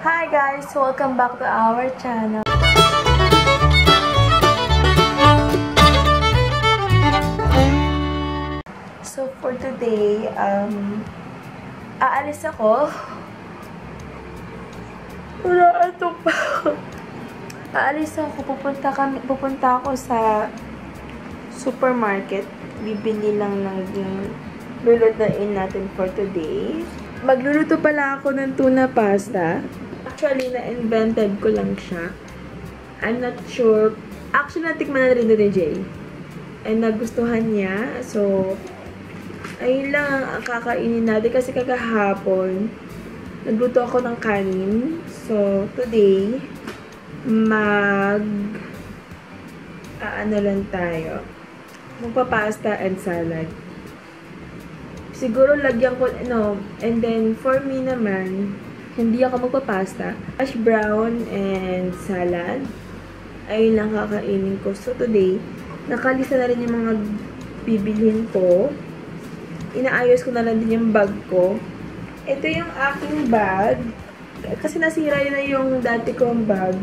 Hi guys! Welcome back to our channel. So for today, aalis ako. Ito pa. Aalis ako. Pupunta ako sa supermarket. Bibili lang ng lulutuin natin for today. Magluluto pala ako ng tuna pasta. Actually, na-invented ko lang siya. I'm not sure. Actually, natikman na rin ni Jay. And nagustuhan niya. So, ayun lang ang kakainin natin. Kasi kagahapon, nagluto ako ng kanin. So, today, ano lang tayo. Magpapasta and salad. Siguro lagyan ko, no, and then for me naman, hindi ako magpapasta. Hash brown and salad. Ayun lang kakainin ko. So today, nakalista na rin yung mga bibilhin ko. Inaayos ko na lang din yung bag ko. Ito yung aking bag. Kasi nasira na yung dati kong bag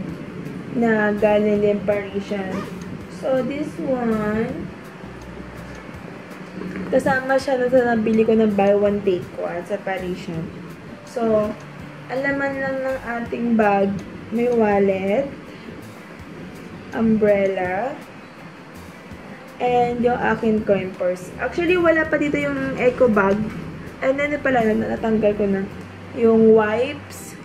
na galing din Parisian. So this one, kasama siya na sa nabili ko ng buy one take one sa Parisian. So, alaman lang ng ating bag, may wallet, umbrella, and yung akin coin purse. Actually, wala pa dito yung eco bag. And then pala, natanggal ko na yung wipes,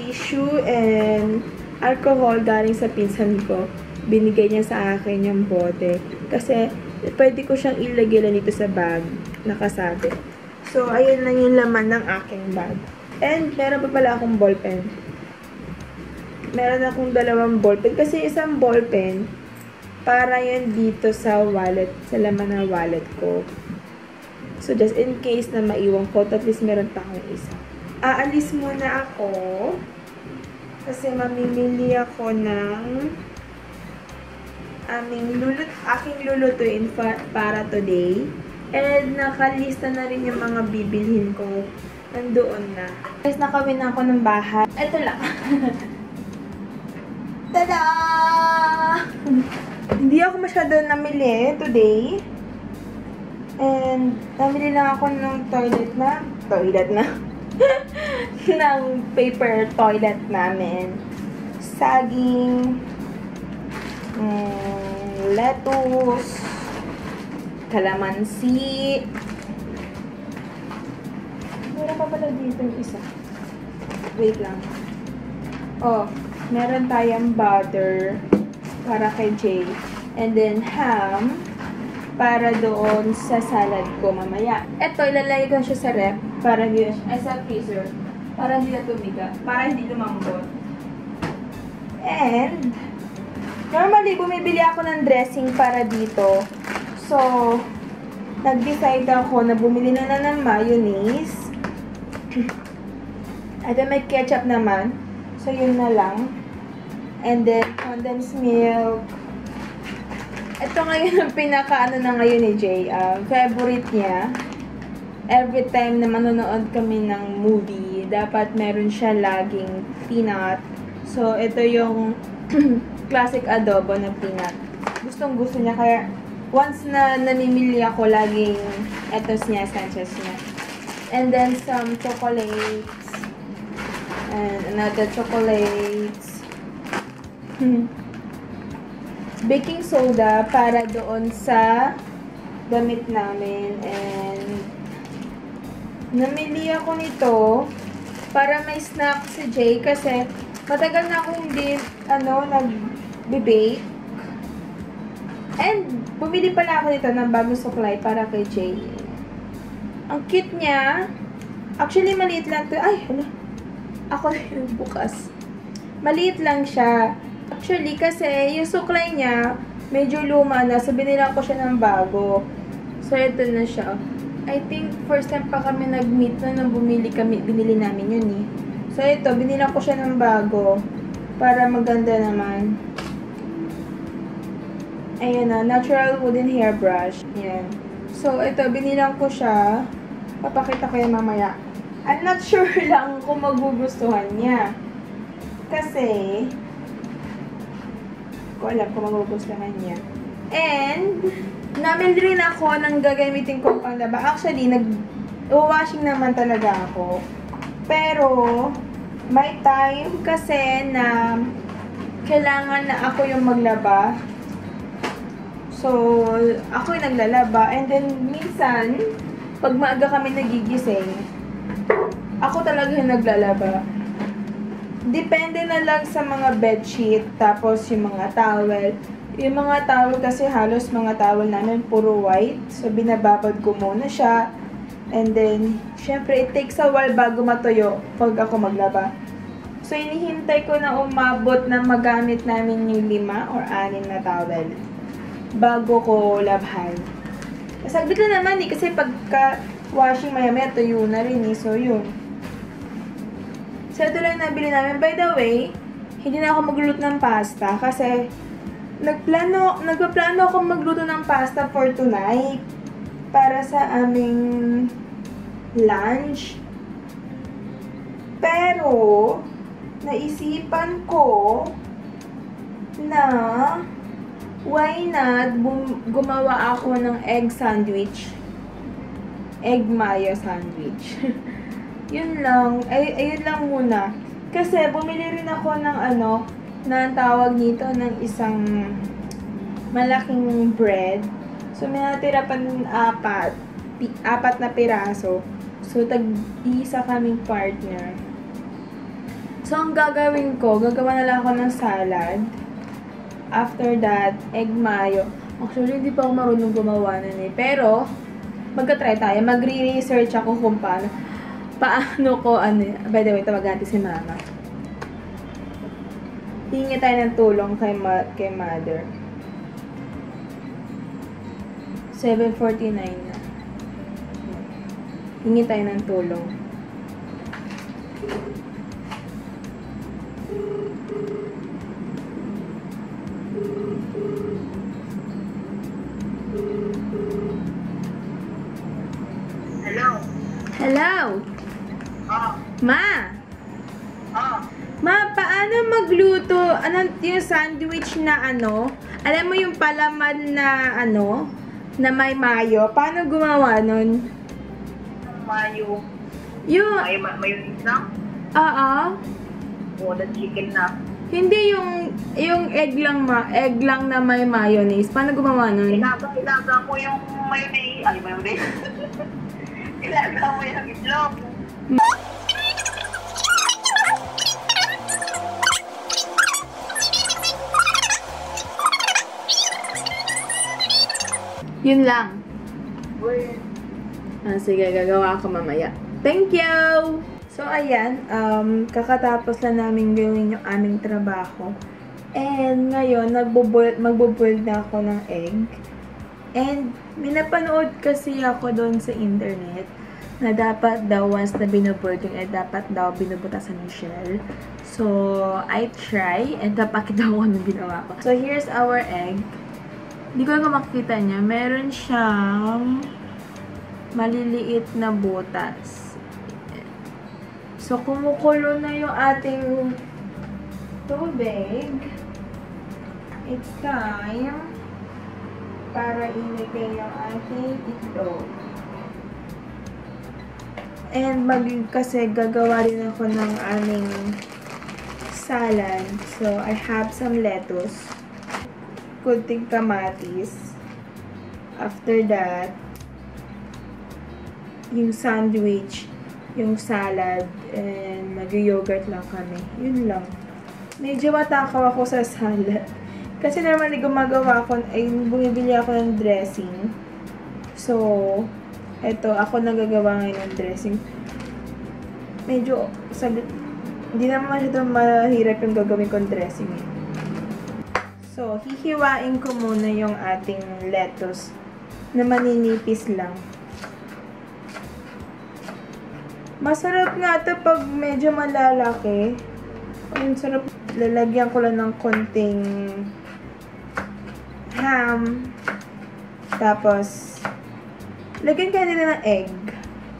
tissue, and alcohol galing sa pinsan ko. Binigay niya sa akin yung bote. Kasi, pwede ko siyang ilagay lang dito sa bag. Nakasabi. So, ayun lang yung laman ng aking bag. And, meron pa pala akong ballpen. Meron akong dalawang ballpen. Kasi isang ballpen, para yun dito sa wallet. Sa laman ng wallet ko. So, just in case na maiwan ko, at least meron pa akong isa. Aalis muna ako. Kasi mamimili ako ng aking lulutuin para today. And nakalista na rin yung mga bibilhin ko. Nandoon na. Guys, nakawin na ako ng bahay. Ito lang. Tada! Hindi ako masyado namili today. And namili lang ako ng toilet na. ng paper toilet namin. Saging, lettuce, kalamansi. Meron pa pala dito yung isa. Wait lang. Oh, meron tayong butter para kay Jay. And then ham para doon sa salad ko mamaya. Eto, ilalagay ko siya sa ref para hindi sa freezer. Para hindi na tumiga. Para hindi lumambot. And normally, bumibili ako ng dressing para dito. So, nag-decide ako na bumili na ng mayonnaise. At may ketchup naman. So, yun na lang. And then, condensed milk. Ito ngayon ang pinaka-ano na ngayon ni Jay. Favorite niya. Every time na manonood kami ng movie, dapat meron siya laging peanut. So, ito yung classic adobo na peanut. Gustong gusto niya. Kaya, once na namimili ako, laging etos niya, Sanchez niya. And then, some chocolates. And another chocolates. Baking soda para doon sa damit namin. And namili ako nito para may snack si Jay kasi matagal na akong hindi, nag-bibake. And, bumili pala ako nito ng bagong supply para kay Jay. Ang cute niya. Actually, maliit lang to. Ay, ano? Ako yung bukas. Maliit lang siya. Actually, kasi yung supply niya, medyo luma na. So, binila ko siya ng bago. So, ito na siya. I think, first time pa kami nag-meet na nang binili namin yun eh. So, ito, binila ko siya ng bago. Para maganda naman. Ayan na, natural wooden hairbrush. Ayan. So, ito, binilang ko siya. Papakita ko yan mamaya. I'm not sure lang kung magugustuhan niya. kasi ko alam kung magugustuhan niya. And, namin rin ako ng gagamitin ko pang laba. Actually, nag-washing naman talaga ako. Pero, may time kasi na kailangan na ako yung maglaba. So, ako yung naglalaba. And then, minsan, pag maaga kami nagigising, ako talaga yung naglalaba. Depende na lang sa mga bedsheet, tapos yung mga towel. Yung mga towel kasi halos mga towel namin puro white. So, binababad ko muna siya. And then, syempre, it takes a while bago matuyo pag ako maglaba. So, inihintay ko na umabot na magamit namin yung 5 or 6 na towel bago ko labhan. Saglit na naman eh, kasi pagka-washing maya-maya, tuyo na rin eh. So, yun. So, ito lang nabili namin. By the way, hindi na ako magluto ng pasta kasi nagpaplano ako magluto ng pasta for tonight para sa aming lunch. Pero naisipan ko na why not gumawa ako ng egg sandwich. Egg mayo sandwich. Yun lang. Ay, ayun lang muna. Kasi bumili rin ako ng ano, na tawag nito ng isang malaking bread. So, may natira pa ng 4 na piraso. So, tag-isa kaming partner. So, ang gagawin ko, gagawa na lang ako ng salad. After that, egg mayo. Actually, hindi pa ako marunong gumawa nun eh. Pero, magka-try tayo. Magre-research ako kung paano ko, ano, by the way, tawagan natin si mama. Hingi tayo ng tulong kay mother. 7:49 na. Hingi tayo ng tulong. Hello? Hello? Oh. Ma? Oh. Ma, paano magluto? Ano yung sandwich na ano? Alam mo yung palaman na ano? Na may mayo. Paano gumawa nun? Mayo. Yung... May mayonnaise na? Oo. O, the chicken na. Hindi yung egg lang egg lang na may mayonnaise. Paano gumawa nun? Ilaga ko yung mayonnaise. Ay, mayonnaise. Ilaga ko yung itlog. Yun lang. Ah, sige, gagawa ako mamaya. Thank you! So, ayan. Kakatapos lang namin gawin yung aming trabaho. And, ngayon, magbo-boil na ako ng egg. And, minapanood kasi ako doon sa internet na dapat daw, once na binuboil yung egg, dapat daw binubutasan yung shell. So, I try. And, napakita ko anong ginawa ko. So, here's our egg. Hindi ko lang makikita niya. Meron siyang maliliit na butas. So, kumukulo na yung ating tubig. It's time para ilagay yung ating itlog. And kasi gagawa rin ako ng aming salad. So, I have some lettuce. Kunting kamatis. After that, yung sandwich, yung salad, and mag-yogurt lang kami. Yun lang. Medyo matakaw ako sa salad. Kasi normally gumagawa ako, ay bumibili ako ng dressing. So, eto, ako nagagawa ngayon ng dressing. Medyo, hindi naman masyadong mahirap yung gagawin kong dressing eh. So, hihiwain ko muna yung ating lettuce na maninipis lang. Masarap nga ito pag medyo malalaki. Ang sarap. Lalagyan ko lang ng konting ham. Tapos, lagyan kaya nila ng egg.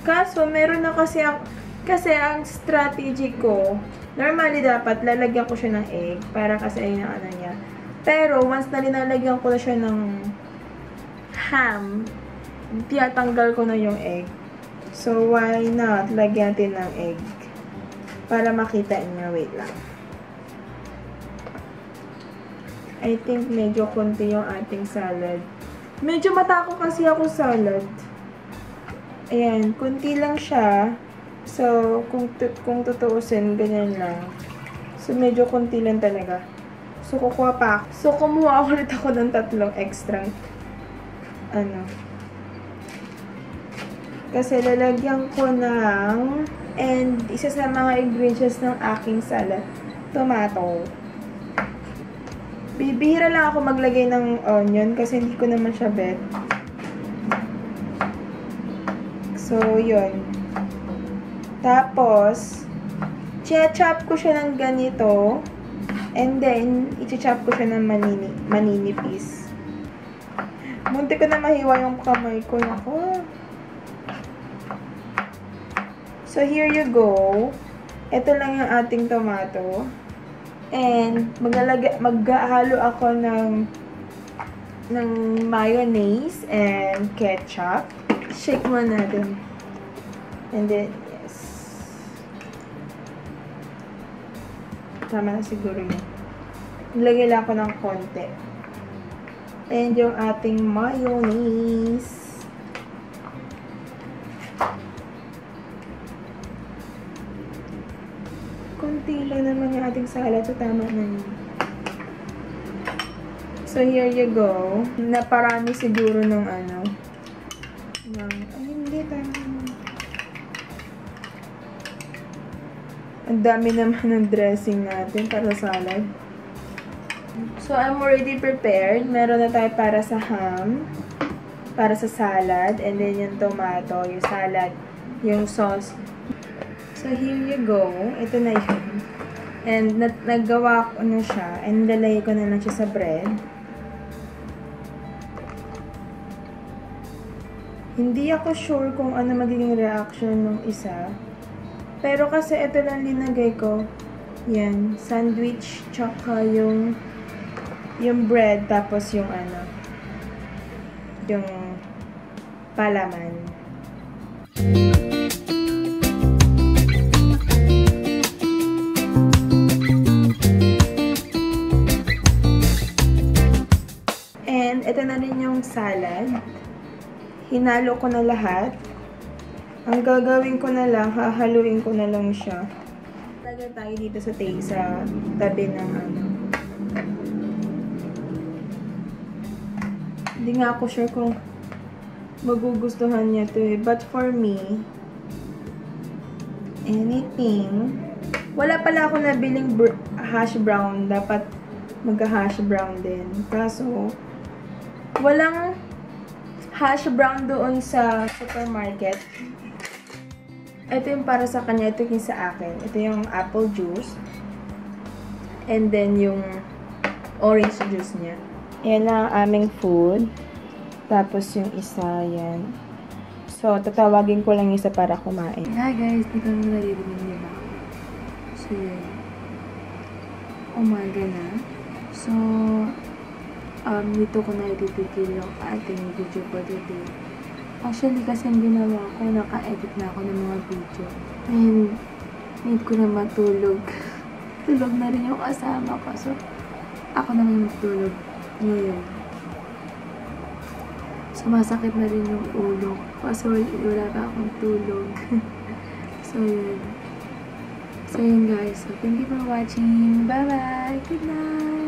Kaso, meron na kasi ang strategy ko Normally, dapat lalagyan ko siya ng egg para kasi ayun ang ano niya. Pero, once na linalagyan ko na siya ng ham, tinatanggal ko na yung egg. So, why not? Lagyan natin ng egg. Para makita niya. Wait lang. I think medyo konti yung ating salad. Medyo matako kasi ako salad. Ayan, konti lang siya. So, kung tutuusin, ganyan lang. So, medyo konti lang talaga. So, kukuha pa ako. So, kumuha ulit ako ng tatlong extra. Ano. Kasi lalagyan ko ng, and isa sa mga ingredients ng aking salad, tomato. Bibihira lang ako maglagay ng onion kasi hindi ko naman siya bet. So, yun. Tapos, chop ko siya ng ganito. And then, i-chop ko siya ng maninipis. Muntik ko na mahiwa yung kamay ko. Naku. So, here you go. Ito lang yung ating tomato. And, maghahalo ako ng mayonnaise and ketchup. Shake mo natin. And then, yes. Tama na siguro yun. Lagay lang ako ng konti. And yung ating mayonnaise. Konti lang naman yung ating salad. So, tama na yun. So, here you go. Naparami siguro ng ano. Ng, ay, hindi tayo. Ang dami naman ng dressing natin para sa salad. So, I'm already prepared. Meron na tayo para sa ham, para sa salad, and then yung tomato, yung salad, yung sauce. So, here you go. Ito na yun. And, naggawa ko na siya. And, lalagay ko na lang siya sa bread. Hindi ako sure kung ano magiging reaction ng isa. Pero kasi ito lang linagay ko. Yan. Sandwich, tsaka yung bread, tapos yung ano, yung palaman. And ito na rin yung salad. Hinalo ko na lahat. Ang gagawin ko na lang, hahaluin ko na lang siya. Lagay tayo dito sa tabi ng ano. Hindi nga ako sure kung magugustuhan niya ito eh. But for me, anything. Wala pala ako nabiling hash brown. Dapat mag-hash brown din. Kaso, walang hash brown doon sa supermarket. Ito yung para sa kanya, ito yung sa akin. Ito yung apple juice. And then yung orange juice niya. Yan ang aming food. Tapos yung isa, yan. So, tatawagin ko lang isa para kumain. Hi guys, di kami naririnig nila. So, yun. Umaga na. So, dito ko na ititigil yung ating video for today. Actually, kasi ang ginawa ko, naka-edit na ako ng mga video. And, need ko na matulog. Tulog na rin yung kasama ko. So, ako na may matulog ngayon. So, masakit na rin yung ulo. Kasi wala pa akong tulog. So, yun. So, yun guys. So, thank you for watching. Bye-bye! Good night!